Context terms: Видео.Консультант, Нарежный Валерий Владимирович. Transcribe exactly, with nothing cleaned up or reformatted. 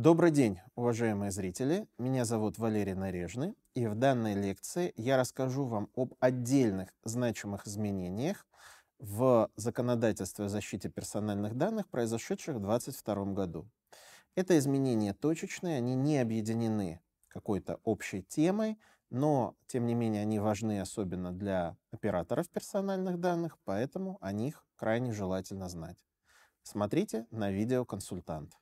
Добрый день, уважаемые зрители! Меня зовут Валерий Нарежный, и в данной лекции я расскажу вам об отдельных значимых изменениях в законодательстве о защите персональных данных, произошедших в две тысячи двадцать втором году. Это изменения точечные, они не объединены какой-то общей темой, но, тем не менее, они важны особенно для операторов персональных данных, поэтому о них крайне желательно знать. Смотрите на «Видео.Консультант».